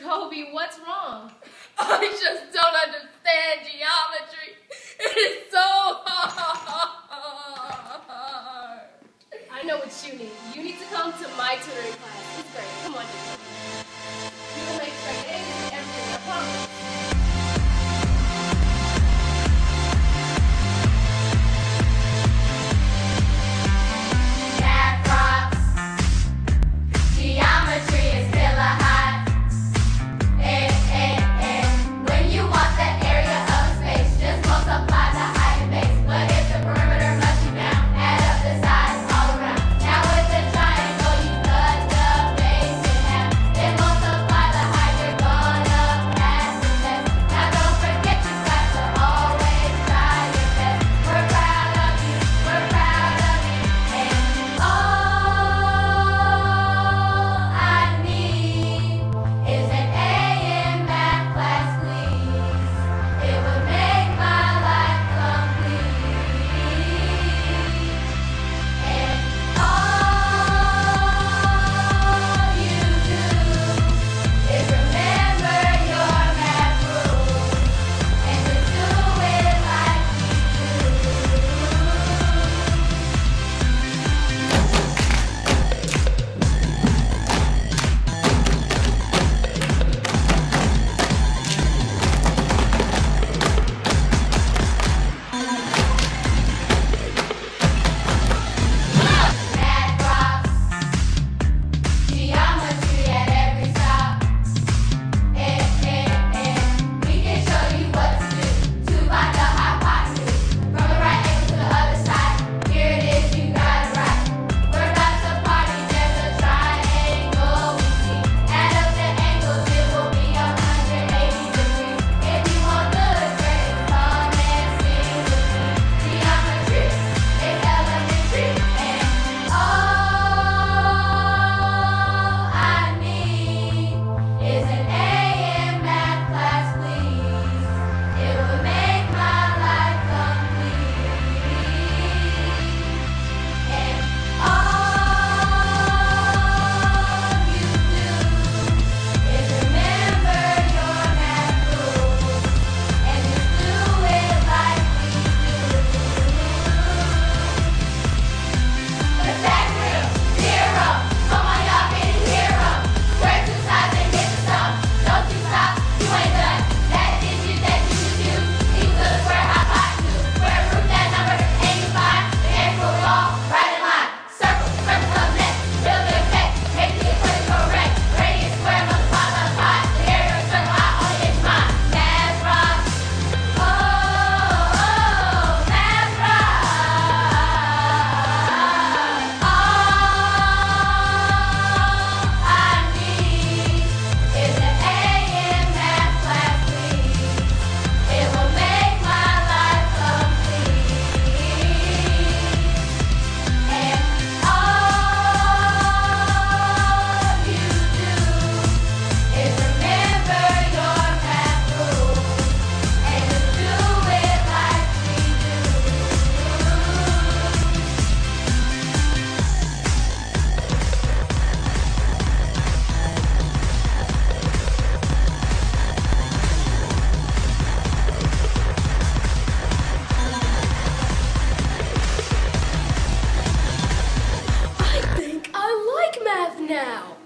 Jacoby, what's wrong? I just don't understand geometry. It is so hard. I know what you need. You need to come to my tutoring class. It's great. Come on, Jacoby. You will make straight A's and everything, I promise. Now.